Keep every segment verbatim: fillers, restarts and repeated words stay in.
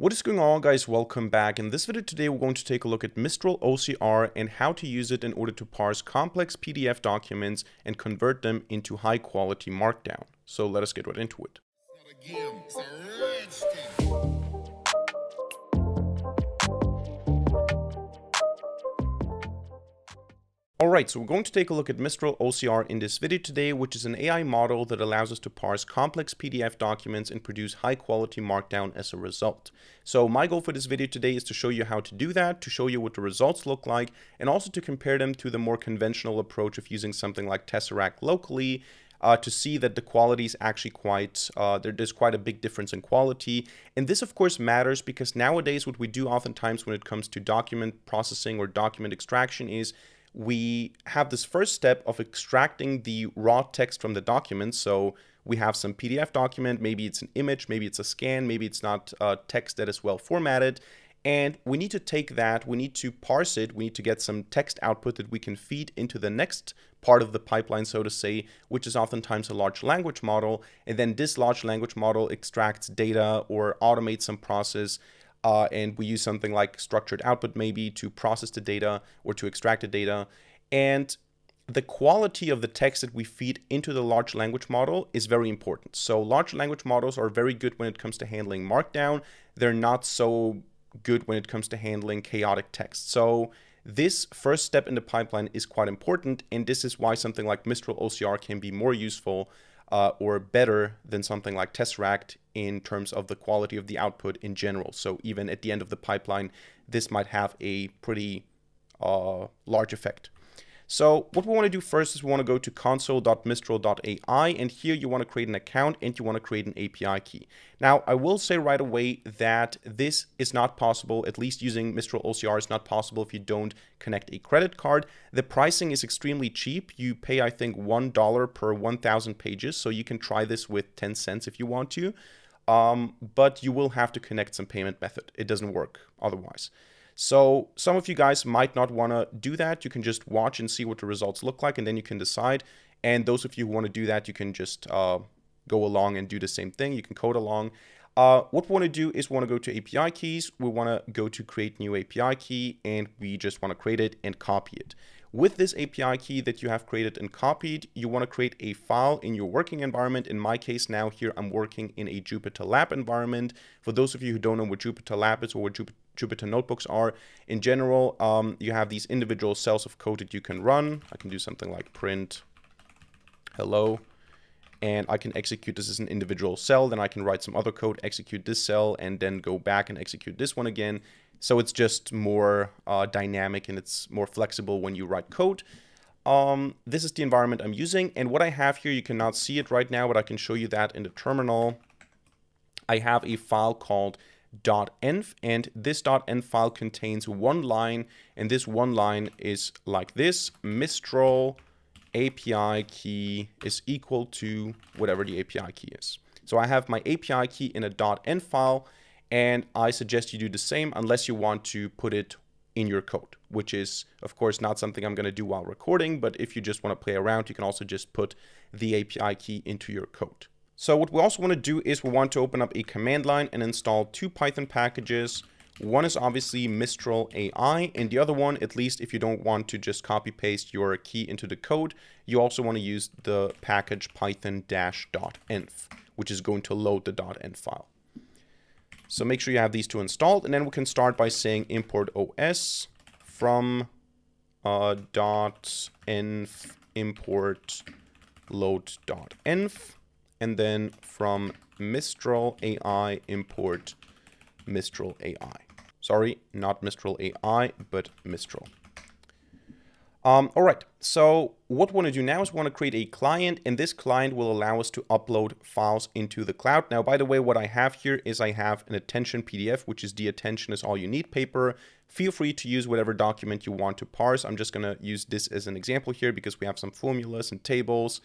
What is going on, guys? Welcome back. In this video today, we're going to take a look at Mistral O C R and how to use it in order to parse complex P D F documents and convert them into high quality Markdown. So let us get right into it. Alright, so we're going to take a look at Mistral O C R in this video today, which is an A I model that allows us to parse complex P D F documents and produce high quality Markdown as a result. So my goal for this video today is to show you how to do that, to show you what the results look like, and also to compare them to the more conventional approach of using something like Tesseract locally, Uh, to see that the quality is actually quite, uh, there, there's quite a big difference in quality. And this of course matters because nowadays what we do oftentimes when it comes to document processing or document extraction is we have this first step of extracting the raw text from the document. So we have some P D F document, maybe it's an image, maybe it's a scan, maybe it's not uh, text that is well formatted. And we need to take that, we need to parse it, we need to get some text output that we can feed into the next part of the pipeline, so to say, which is oftentimes a large language model. And then this large language model extracts data or automates some process. Uh, and we use something like structured output maybe to process the data or to extract the data. And the quality of the text that we feed into the large language model is very important. So large language models are very good when it comes to handling Markdown. They're not so good when it comes to handling chaotic text. So this first step in the pipeline is quite important, and this is why something like Mistral O C R can be more useful uh, or better than something like Tesseract in terms of the quality of the output in general. So even at the end of the pipeline, this might have a pretty uh, large effect. So what we want to do first is we want to go to console dot mistral dot A I, and here you want to create an account and you want to create an A P I key. Now, I will say right away that this is not possible, at least using Mistral O C R is not possible if you don't connect a credit card. The pricing is extremely cheap. You pay, I think, one dollar per one thousand pages. So you can try this with ten cents if you want to, um, but you will have to connect some payment method. It doesn't work otherwise. So some of you guys might not want to do that. You can just watch and see what the results look like, and then you can decide. And those of you who want to do that, you can just uh, go along and do the same thing. You can code along. Uh, what we want to do is we want to go to A P I keys. We want to go to create new A P I key, and we just want to create it and copy it. With this A P I key that you have created and copied, you want to create a file in your working environment. In my case now here, I'm working in a JupyterLab environment. For those of you who don't know what JupyterLab is or what Jupyter Jupyter notebooks are in general, um, you have these individual cells of code that you can run. I can do something like print hello, and I can execute this as an individual cell. Then I can write some other code, execute this cell, and then go back and execute this one again. So it's just more uh, dynamic and it's more flexible when you write code. Um, this is the environment I'm using, and what I have here, you cannot see it right now, but I can show you that in the terminal. I have a file called .env, and this .env file contains one line, and this one line is like this: Mistral A P I key is equal to whatever the A P I key is. So I have my A P I key in a .env file, and I suggest you do the same unless you want to put it in your code, which is of course not something I'm going to do while recording, but if you just want to play around, you can also just put the A P I key into your code. So what we also want to do is we want to open up a command line and install two Python packages. One is obviously Mistral A I, and the other one, at least if you don't want to just copy paste your key into the code, you also want to use the package python dash dot env, which is going to load the .env file. So make sure you have these two installed, and then we can start by saying import O S from uh, .env import load.env. And then from Mistral A I, import Mistral A I. Sorry, not Mistral A I, but Mistral. Um, all right, so what we want to do now is we want to create a client, and this client will allow us to upload files into the cloud. Now, by the way, what I have here is I have an attention P D F, which is the attention is all you need paper. Feel free to use whatever document you want to parse. I'm just going to use this as an example here because we have some formulas and tables.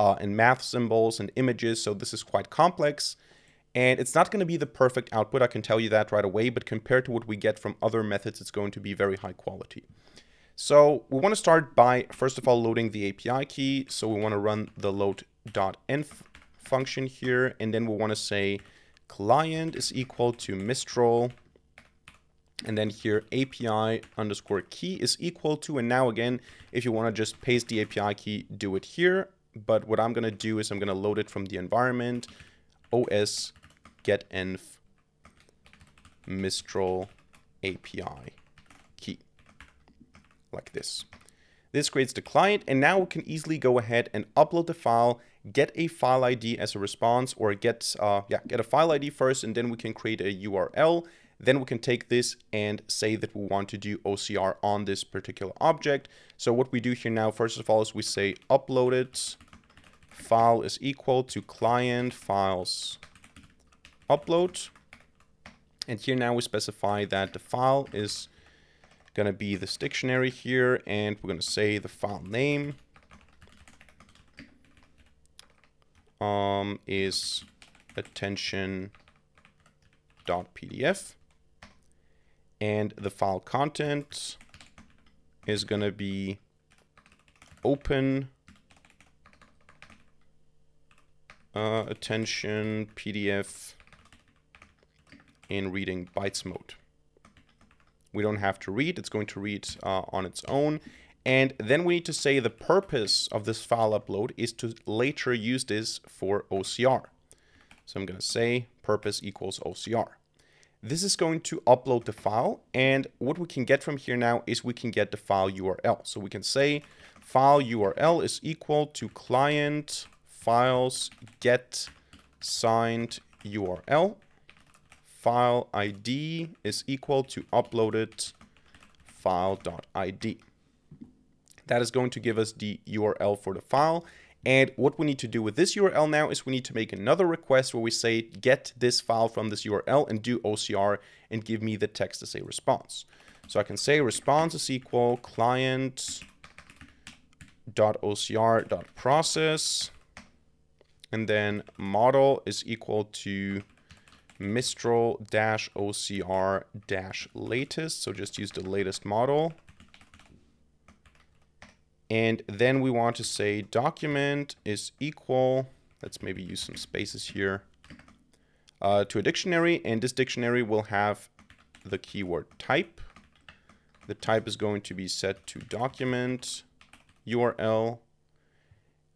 Uh, and math symbols and images, so this is quite complex. And it's not going to be the perfect output, I can tell you that right away, but compared to what we get from other methods, it's going to be very high quality. So we want to start by, first of all, loading the A P I key. So we want to run the load.env function here, and then we want to say client is equal to Mistral, and then here A P I underscore key is equal to, and now again, if you want to just paste the A P I key, do it here. But what I'm going to do is I'm going to load it from the environment, os getenv Mistral A P I key, like this. This creates the client, and now we can easily go ahead and upload the file, get a file I D as a response, or get uh, yeah, get a file I D first, and then we can create a U R L. Then we can take this and say that we want to do O C R on this particular object. So what we do here now, first of all, is we say uploaded file is equal to client files upload. And here now we specify that the file is going to be this dictionary here, and we're going to say the file name um, is attention dot P D F. And the file content is going to be open uh, attention P D F in reading bytes mode. We don't have to read, it's going to read uh, on its own. And then we need to say the purpose of this file upload is to later use this for O C R. So I'm going to say purpose equals O C R. This is going to upload the file, and what we can get from here now is we can get the file U R L. So we can say file U R L is equal to client files get signed U R L. File I D is equal to uploaded file.id. That is going to give us the U R L for the file. And what we need to do with this U R L now is we need to make another request where we say, get this file from this U R L and do O C R and give me the text as a response. So I can say response is equal client.ocr.process, and then model is equal to Mistral-O C R-latest. So just use the latest model. And then we want to say document is equal, let's maybe use some spaces here, uh, to a dictionary. And this dictionary will have the keyword type. The type is going to be set to document U R L.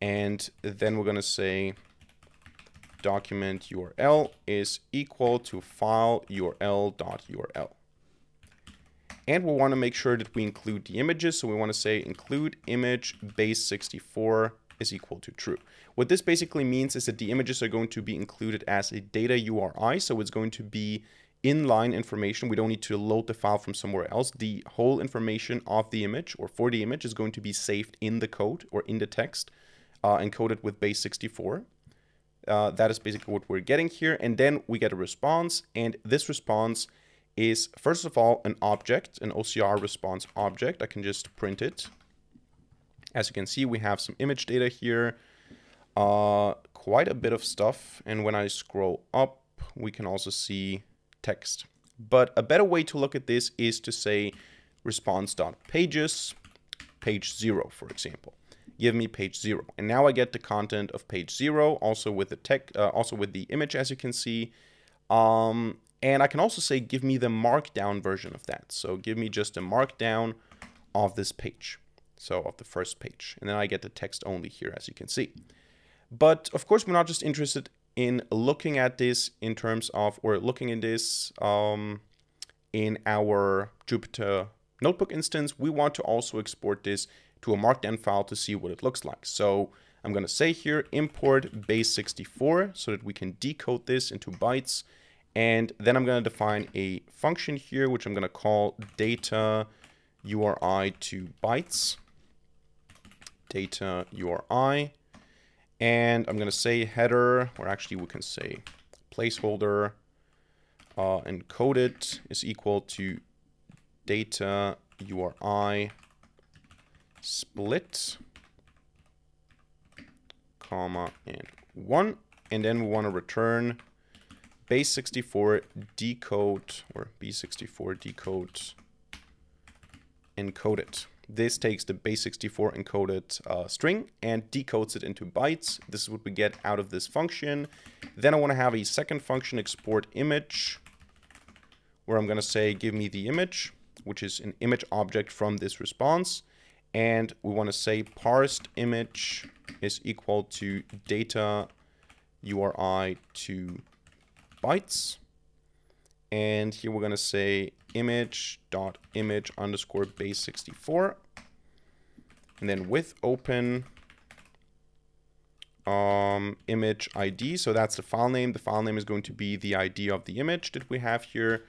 And then we're going to say document U R L is equal to file U R L.url. And we want to make sure that we include the images. So we want to say include image base sixty-four is equal to true. What this basically means is that the images are going to be included as a data U R I. So it's going to be inline information. We don't need to load the file from somewhere else. The whole information of the image or for the image is going to be saved in the code or in the text, uh, encoded with base sixty-four. Uh, that is basically what we're getting here. And then we get a response, and this response is first of all an object, an O C R response object. I can just print it. As you can see, we have some image data here, uh, quite a bit of stuff. And when I scroll up, we can also see text. But a better way to look at this is to say response.pages, page zero, for example. Give me page zero, and now I get the content of page zero, also with the tech, uh, also with the image, as you can see. Um, And I can also say, give me the markdown version of that. So give me just a markdown of this page. So of the first page. And then I get the text only here, as you can see. But of course, we're not just interested in looking at this in terms of, or looking at this um, in our Jupyter Notebook instance. We want to also export this to a markdown file to see what it looks like. So I'm going to say here, import base sixty-four so that we can decode this into bytes. And then I'm going to define a function here, which I'm going to call data U R I to bytes, data U R I. And I'm going to say header, or actually we can say placeholder uh, encoded is equal to data U R I split, comma, and one. And then we want to return base sixty-four decode, or B sixty-four decode encoded. This takes the base sixty-four encoded uh, string and decodes it into bytes. This is what we get out of this function. Then I want to have a second function, export image, where I'm going to say, give me the image, which is an image object from this response. And we want to say parsed image is equal to data U R I to bytes. And here we're going to say image dot image underscore base sixty-four. And then with open um, image I D. So that's the file name. The file name is going to be the I D of the image that we have here.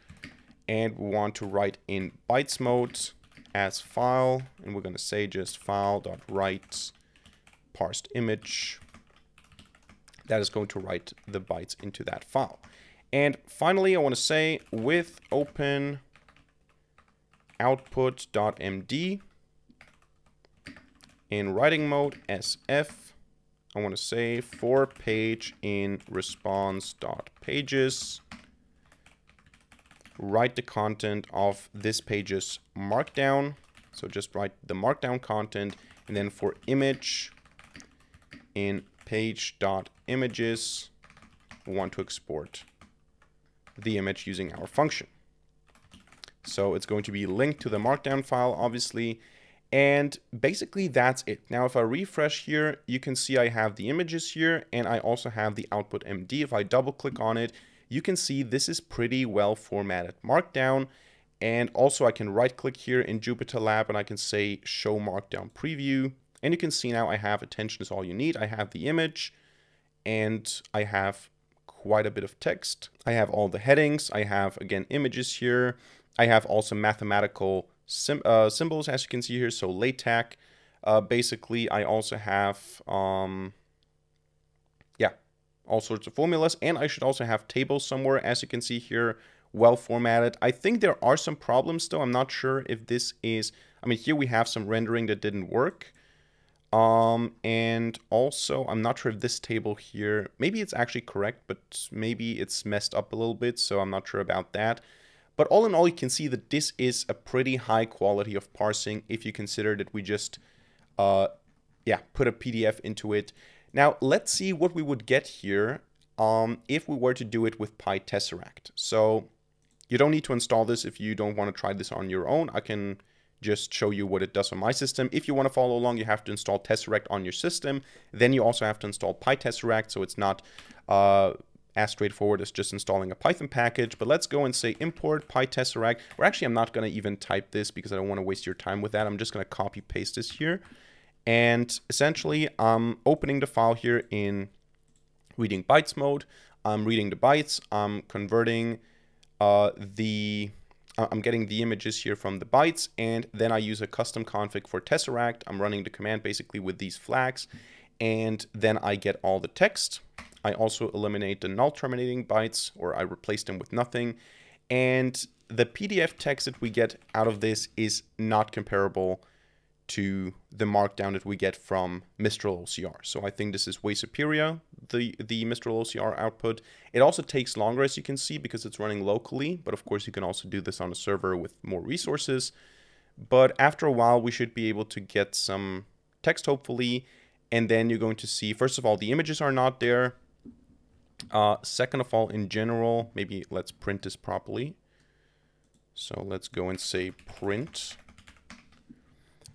And we want to write in bytes mode as file, and we're going to say just file.write parsed image. That is going to write the bytes into that file. And finally, I want to say with open output.md in writing mode S F, I want to say for page in response.pages, write the content of this page's markdown. So just write the markdown content, and then for image in page.images, we want to export the image using our function. So it's going to be linked to the markdown file, obviously. And basically that's it. Now, if I refresh here, you can see I have the images here, and I also have the output M D. If I double click on it, you can see this is pretty well formatted markdown. And also I can right click here in JupyterLab and I can say show markdown preview. And you can see now I have attention is all you need. I have the image and I have quite a bit of text. I have all the headings. I have again images here. I have also mathematical sim uh, symbols as you can see here. So LaTeX. Uh, basically I also have um, yeah. all sorts of formulas, and I should also have tables somewhere, as you can see here, well formatted. I think there are some problems though. I'm not sure if this is, I mean, here we have some rendering that didn't work. Um, and also, I'm not sure if this table here, maybe it's actually correct, but maybe it's messed up a little bit, so I'm not sure about that. But all in all, you can see that this is a pretty high quality of parsing if you consider that we just, uh, yeah, put a P D F into it. Now, let's see what we would get here um, if we were to do it with PyTesseract. So you don't need to install this if you don't want to try this on your own. I can just show you what it does on my system. If you want to follow along, you have to install Tesseract on your system. Then you also have to install PyTesseract, so it's not uh, as straightforward as just installing a Python package. But let's go and say import PyTesseract. Or actually, I'm not going to even type this because I don't want to waste your time with that. I'm just going to copy paste this here. And essentially, I'm opening the file here in reading bytes mode. I'm reading the bytes. I'm converting uh, the, uh, I'm getting the images here from the bytes. And then I use a custom config for Tesseract. I'm running the command basically with these flags. And then I get all the text. I also eliminate the null terminating bytes, or I replace them with nothing. And the P D F text that we get out of this is not comparable to the markdown that we get from Mistral O C R. So I think this is way superior, the, the Mistral O C R output. It also takes longer, as you can see, because it's running locally, but of course you can also do this on a server with more resources. But after a while, we should be able to get some text, hopefully, and then you're going to see, first of all, the images are not there. Uh, second of all, in general, maybe let's print this properly. So let's go and say print.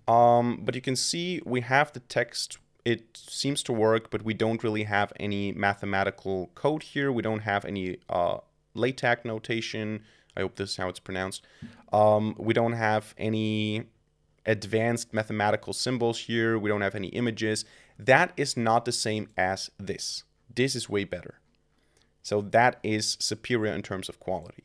Um, but you can see we have the text, it seems to work, but we don't really have any mathematical code here. We don't have any uh, LaTeX notation. I hope this is how it's pronounced. Um, we don't have any advanced mathematical symbols here. We don't have any images. That is not the same as this. This is way better. So that is superior in terms of quality.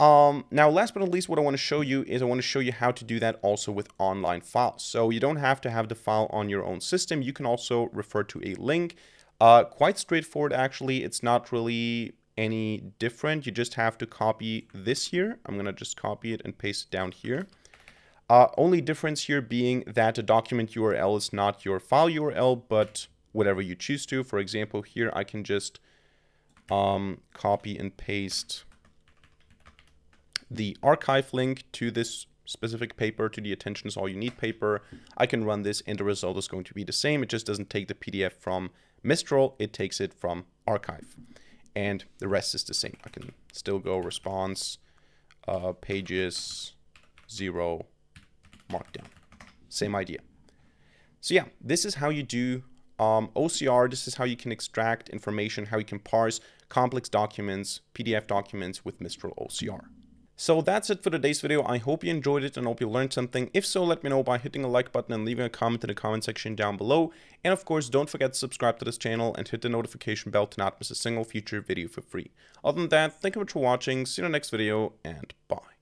Um, now, last but not least, what I want to show you is I want to show you how to do that also with online files. So you don't have to have the file on your own system. You can also refer to a link. Uh, quite straightforward, actually. It's not really any different. You just have to copy this here. I'm going to just copy it and paste it down here. Uh, only difference here being that the document U R L is not your file U R L, but whatever you choose to. For example, here I can just um, copy and paste the archive link to this specific paper to the attention is all you need paper. I can run this and the result is going to be the same. It just doesn't take the P D F from Mistral, it takes it from Archive. And the rest is the same. I can still go response, uh, pages, zero, markdown. Same idea. So yeah, this is how you do um, O C R. This is how you can extract information, how you can parse complex documents, P D F documents with Mistral O C R. So that's it for today's video. I hope you enjoyed it and hope you learned something. If so, let me know by hitting a like button and leaving a comment in the comment section down below. And of course, don't forget to subscribe to this channel and hit the notification bell to not miss a single future video for free. Other than that, thank you much for watching. See you in the next video and bye.